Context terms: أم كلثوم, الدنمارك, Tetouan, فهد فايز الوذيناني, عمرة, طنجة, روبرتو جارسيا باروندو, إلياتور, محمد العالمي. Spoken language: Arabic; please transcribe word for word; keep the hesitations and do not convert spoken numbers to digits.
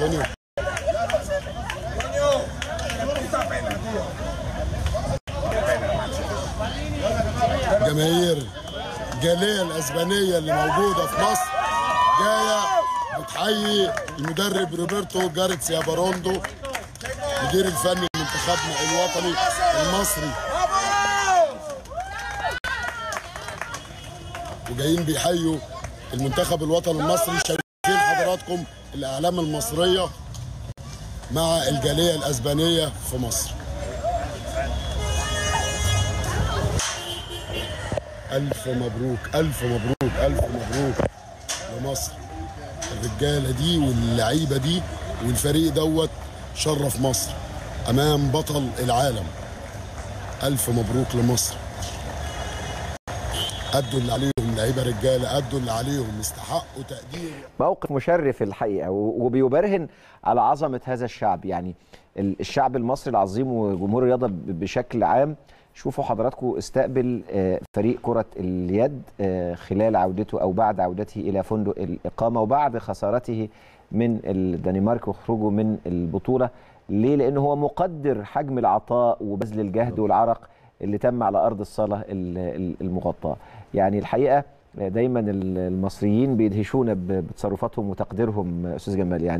Antonio. جماهير الجاليه الاسبانيه اللي موجوده في مصر جايه بتحيي المدرب روبرتو جارسيا باروندو مدير الفني لمنتخبنا الوطني المصري، وجايين بيحيوا المنتخب الوطني المصري. شايفين حضراتكم الاعلام المصريه مع الجاليه الاسبانيه في مصر. ألف مبروك ألف مبروك ألف مبروك لمصر. الرجالة دي واللعيبة دي والفريق دوت شرف مصر أمام بطل العالم. ألف مبروك لمصر. أدوا اللي عليهم لعيبة رجالة، أدوا اللي عليهم، استحقوا تقدير. موقف مشرف الحقيقة وبيبرهن على عظمة هذا الشعب، يعني الشعب المصري العظيم وجمهور الرياضة بشكل عام. شوفوا حضراتكم استقبل فريق كرة اليد خلال عودته أو بعد عودته إلى فندق الإقامة وبعد خسارته من الدنمارك وخروجه من البطولة. ليه؟ لأن هو مقدر حجم العطاء وبذل الجهد والعرق اللي تم على أرض الصالة المغطاة. يعني الحقيقة دايما المصريين بيدهشونا بتصرفاتهم وتقديرهم أستاذ جمال. يعني